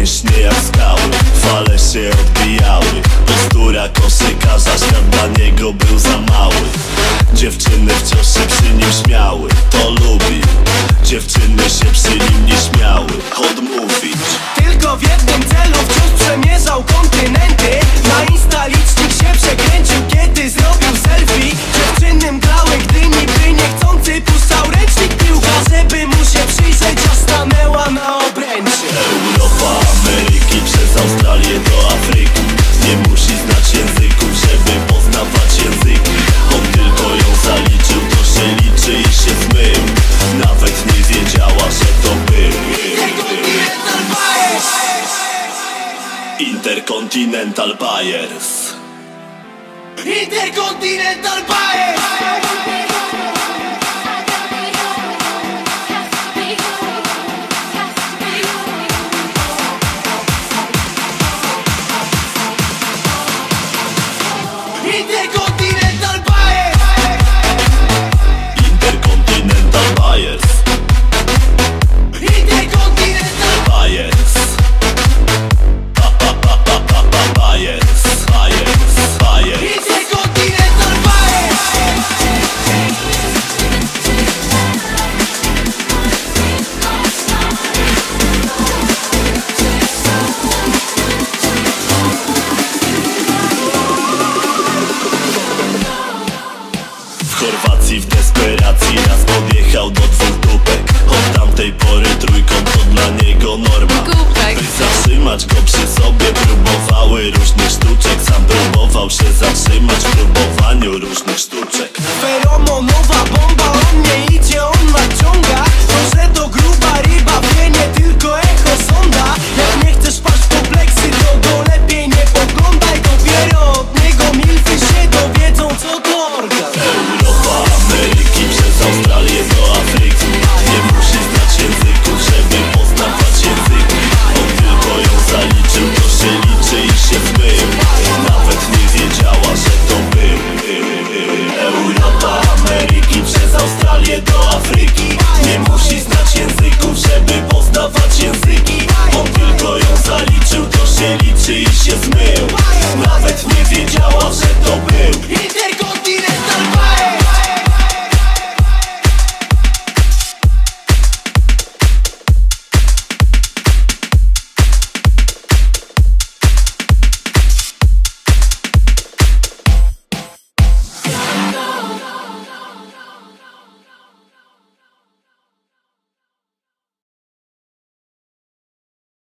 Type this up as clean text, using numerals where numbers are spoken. już nie odstały, fale się odbijały. Postura koszykarza, świat dla niego był za mały. Dziewczyny wciąż się przy nim śmiały, to lubi. Dziewczyny się przy nim nie śmiały odmówić. Tylko w jednym celu wciąż przemierzał kontynenty. Na Insta licznik się przekręcił, kiedy zrobił selfie. Dziewczynym dały, gdy niby niechcący puszczał ręcznik piłka, żeby mu się przyjrzeć, a stanęła na obręczy. Europa, Ameryki, przez Australię do Afryki. Nie musi znać języków, żeby poznawać języki. On tylko ją zaliczył, to się liczy i się zmył. Nawet nie wiedziała, że to był Interkontinental Bajers. Interkontinental Bajers. Interkontinental Bajers.